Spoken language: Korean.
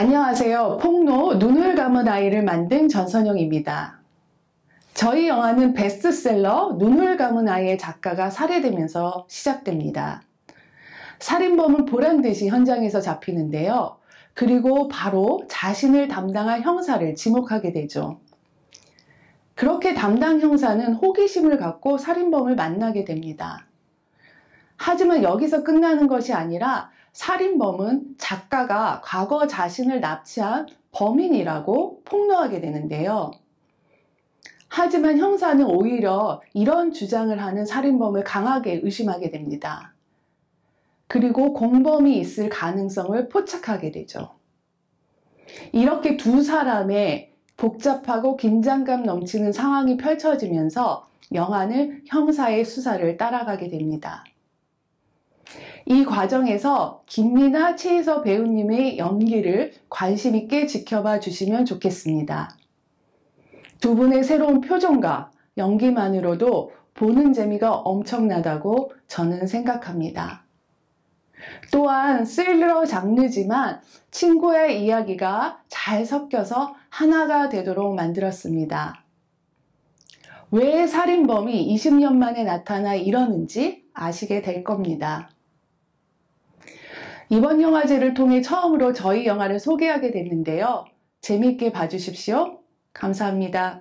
안녕하세요. 폭로 눈을 감은 아이를 만든 전선영입니다. 저희 영화는 베스트셀러 눈을 감은 아이의 작가가 살해되면서 시작됩니다. 살인범은 보란듯이 현장에서 잡히는데요. 그리고 바로 자신을 담당할 형사를 지목하게 되죠. 그렇게 담당 형사는 호기심을 갖고 살인범을 만나게 됩니다. 하지만 여기서 끝나는 것이 아니라 살인범은 작가가 과거 자신을 납치한 범인이라고 폭로하게 되는데요. 하지만 형사는 오히려 이런 주장을 하는 살인범을 강하게 의심하게 됩니다. 그리고 공범이 있을 가능성을 포착하게 되죠. 이렇게 두 사람의 복잡하고 긴장감 넘치는 상황이 펼쳐지면서 영화는 형사의 수사를 따라가게 됩니다. 이 과정에서 김미나, 최희서 배우님의 연기를 관심 있게 지켜봐 주시면 좋겠습니다. 두 분의 새로운 표정과 연기만으로도 보는 재미가 엄청나다고 저는 생각합니다. 또한 스릴러 장르지만 친구의 이야기가 잘 섞여서 하나가 되도록 만들었습니다. 왜 살인범이 20년 만에 나타나 이러는지 아시게 될 겁니다. 이번 영화제를 통해 처음으로 저희 영화를 소개하게 됐는데요. 재미있게 봐주십시오. 감사합니다.